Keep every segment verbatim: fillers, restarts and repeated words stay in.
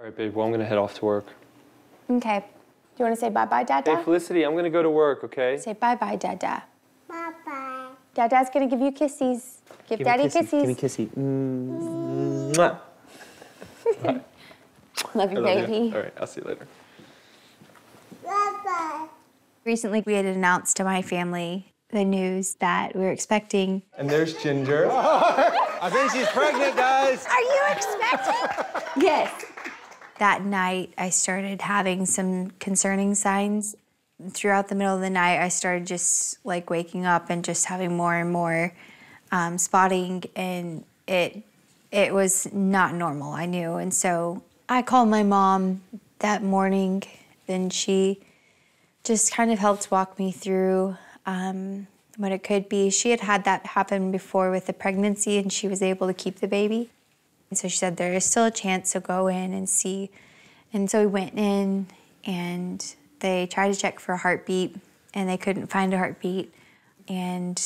All right, babe, well, I'm gonna head off to work. Okay. Do you wanna say bye-bye, Dada? Hey, Felicity, I'm gonna go to work, okay? Say bye-bye, Dada. Bye-bye. Dada's gonna give you kissies. Give, give Daddy kisses. Give me kissy. Mm. Mwah. Right. Love you, baby. You. All right, I'll see you later. Bye-bye. Recently, we had announced to my family the news that we were expecting. And there's Ginger. I think she's pregnant, guys. Are you expecting? Yes. That night, I started having some concerning signs. Throughout the middle of the night, I started just like waking up and just having more and more um, spotting, and it it was not normal, I knew. And so I called my mom that morning, and she just kind of helped walk me through um, what it could be. She had had that happen before with the pregnancy, and she was able to keep the baby. And so she said, there is still a chance, so go in and see. And so we went in, and they tried to check for a heartbeat, and they couldn't find a heartbeat. And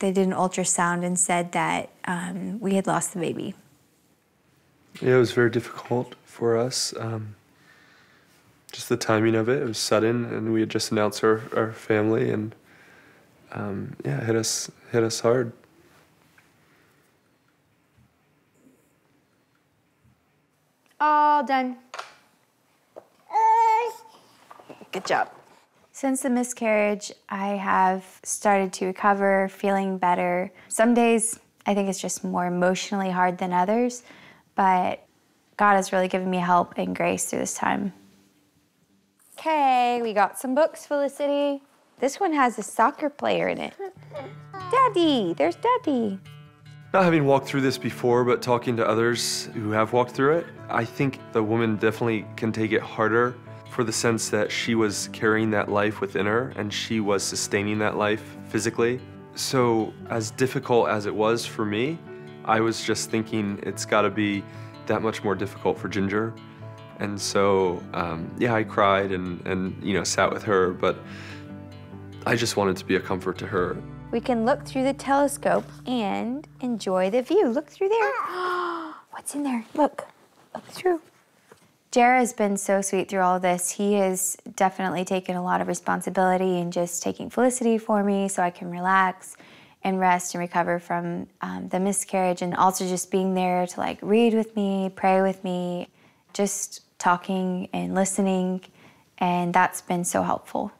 they did an ultrasound and said that um, we had lost the baby. Yeah, it was very difficult for us. Um... Just the timing of it, it was sudden, and we had just announced our, our family, and um, yeah, it hit us, hit us hard. All done. Good job. Since the miscarriage, I have started to recover, feeling better. Some days, I think it's just more emotionally hard than others, but God has really given me help and grace through this time. Okay, we got some books, Felicity. This one has a soccer player in it. Daddy, there's Daddy. Not having walked through this before, but talking to others who have walked through it, I think the woman definitely can take it harder for the sense that she was carrying that life within her, and she was sustaining that life physically. So as difficult as it was for me, I was just thinking it's gotta be that much more difficult for Ginger. And so, um, yeah, I cried and, and, you know, sat with her, but I just wanted to be a comfort to her. We can look through the telescope and enjoy the view. Look through there. What's in there? Look, look through. Jared has been so sweet through all this. He has definitely taken a lot of responsibility in just taking Felicity for me so I can relax and rest and recover from um, the miscarriage, and also just being there to like read with me, pray with me, just talking and listening, and that's been so helpful.